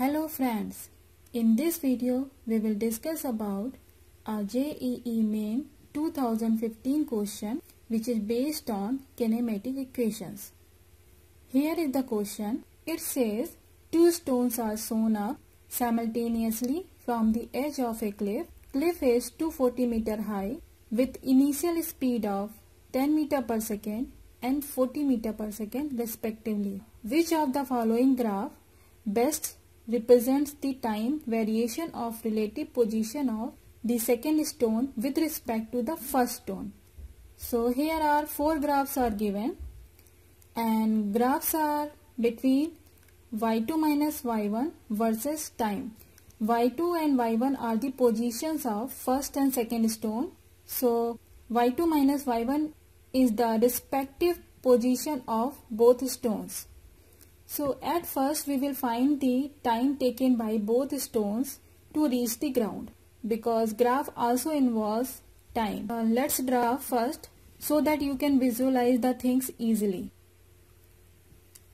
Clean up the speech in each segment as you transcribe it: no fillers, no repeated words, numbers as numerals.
Hello friends, in this video we will discuss about a JEE Main 2015 question which is based on kinematic equations. Here is the question. It says two stones are thrown up simultaneously from the edge of a cliff. Cliff is 240 meter high with initial speed of 10 meter per second and 40 meter per second respectively. Which of the following graph best represents the time variation of relative position of the second stone with respect to the first stone? So here are four graphs are given, and graphs are between y2 minus y1 versus time. y2 and y1 are the positions of first and second stone. So y2 minus y1 is the respective position of both stones. So at first we will find the time taken by both stones to reach the ground, because graph also involves time. Let's draw first so that you can visualize the things easily.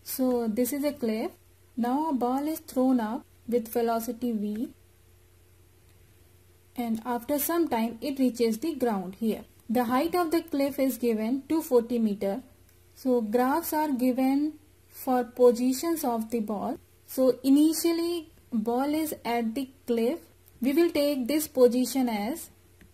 So this is a cliff. Now a ball is thrown up with velocity v, and after some time it reaches the ground here. The height of the cliff is given 240 meter. So graphs are given for positions of the ball. So initially ball is at the cliff. We will take this position as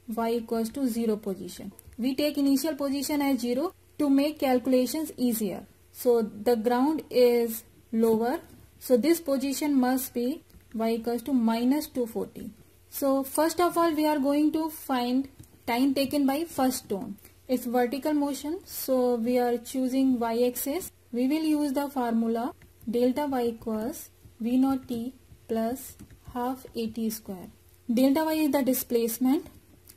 y equals to 0 position. We take initial position as 0 to make calculations easier. So the ground is lower. So this position must be y equals to minus 240. So first of all we are going to find time taken by first stone. It's vertical motion. So we are choosing y-axis. We will use the formula delta y equals v naught t plus half a t square. Delta y is the displacement,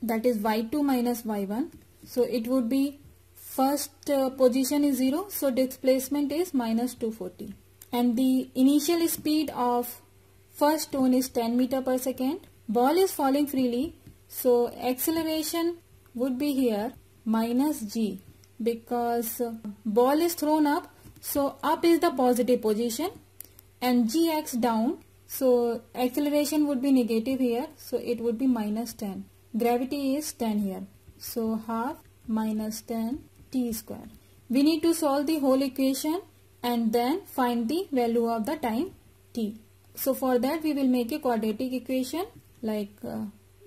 that is y2 minus y1. So it would be first position is 0, so displacement is minus 240. And the initial speed of first stone is 10 meter per second. Ball is falling freely, so acceleration would be here minus g, because ball is thrown up. So up is the positive position and gx down. So acceleration would be negative here. So it would be minus 10. Gravity is 10 here. So half minus 10 t square. We need to solve the whole equation and then find the value of the time t. So for that we will make a quadratic equation like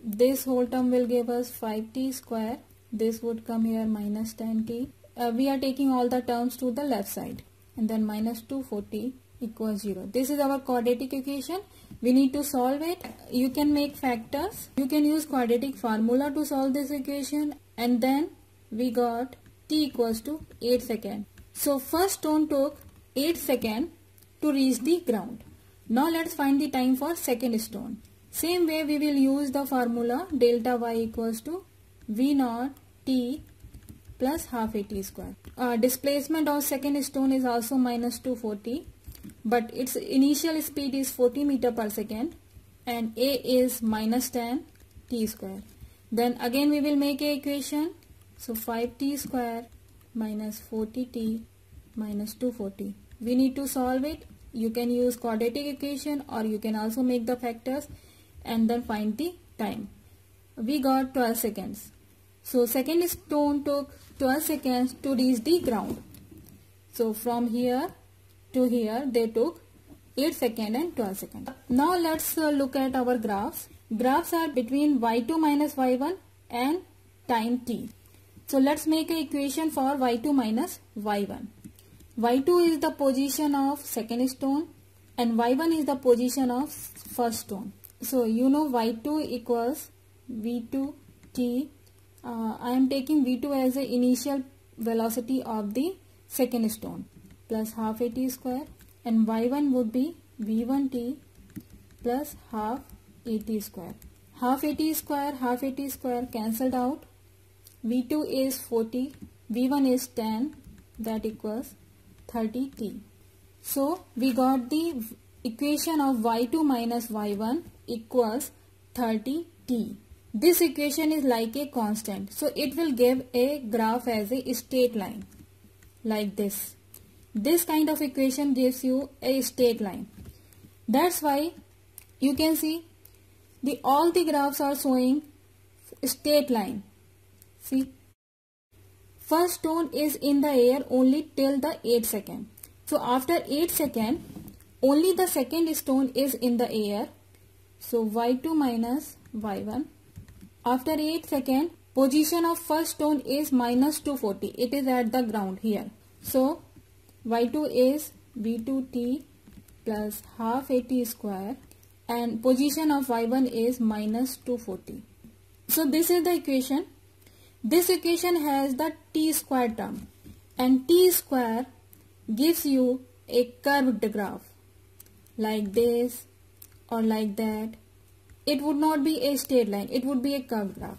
this whole term will give us 5t square. This would come here minus 10t. We are taking all the terms to the left side, and then minus 240 equals 0. This is our quadratic equation. We need to solve it. You can make factors. You can use quadratic formula to solve this equation. And then we got t equals to 8 second. So first stone took 8 second to reach the ground. Now let's find the time for second stone. Same way we will use the formula delta y equals to v naught t plus half a t square. Displacement of second stone is also minus 240, but its initial speed is 40 meter per second and a is minus 10 t square. Then again we will make an equation. So 5t square minus 40t minus 240. We need to solve it. You can use quadratic equation, or you can also make the factors and then find the time. We got 12 seconds. So second stone took 12 seconds to reach the ground. So from here to here they took 8 seconds and 12 seconds. Now let's look at our graphs. Graphs are between y2 minus y1 and time t. So let's make an equation for y2 minus y1. y2 is the position of second stone and y1 is the position of first stone. So you know y2 equals v2 t. I am taking v2 as the initial velocity of the second stone plus half a t square, and y1 would be v1t plus half a t square. Half a t square cancelled out. v2 is 40, v1 is 10, that equals 30t. So we got the equation of y2 minus y1 equals 30t. This equation is like a constant, so it will give a graph as a straight line like this. This kind of equation gives you a straight line. That's why you can see all the graphs are showing straight line. See, first stone is in the air only till the 8 second. So after 8 second, only the second stone is in the air. So y2 minus y1. After 8 second, position of first stone is minus 240. It is at the ground here. So y2 is v2t plus half at square, and position of y1 is minus 240. So this is the equation. This equation has the t square term, and t square gives you a curved graph like this or like that. It would not be a straight line, it would be a curved graph.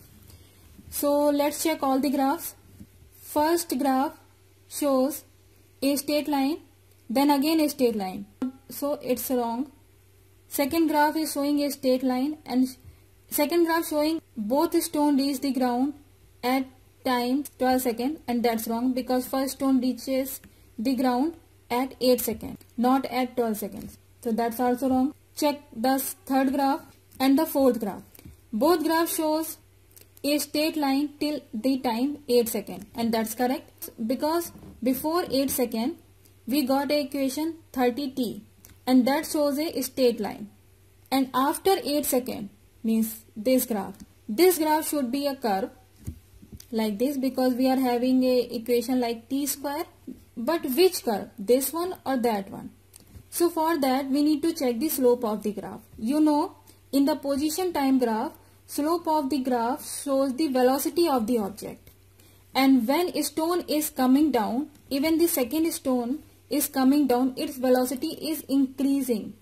So let's check all the graphs. First graph shows a straight line, then again a straight line. So it's wrong. Second graph is showing a straight line, and second graph showing both stone reach the ground at time 12 seconds, and that's wrong because first stone reaches the ground at 8 seconds, not at 12 seconds. So that's also wrong. Check the third graph and the fourth graph. Both graphs shows a straight line till the time 8 seconds, and that's correct because before 8 seconds we got a equation 30t, and that shows a straight line, and after 8 seconds means this graph should be a curve like this because we are having a equation like t square, but which curve, this one or that one? So for that we need to check the slope of the graph. You know, in the position time graph, slope of the graph shows the velocity of the object, and when a stone is coming down, even the second stone is coming down, its velocity is increasing.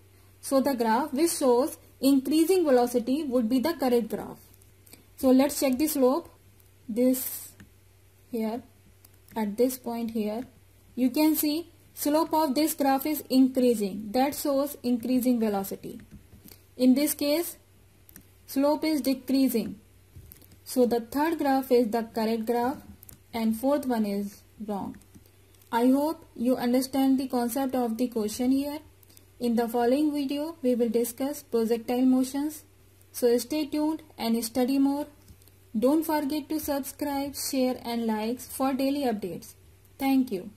So the graph which shows increasing velocity would be the correct graph. So let's check the slope. This here, at this point here, you can see slope of this graph is increasing. That shows increasing velocity. In this case, slope is decreasing. So the third graph is the correct graph and fourth one is wrong. I hope you understand the concept of the question here. In the following video, we will discuss projectile motions. So stay tuned and study more. Don't forget to subscribe, share and like for daily updates. Thank you.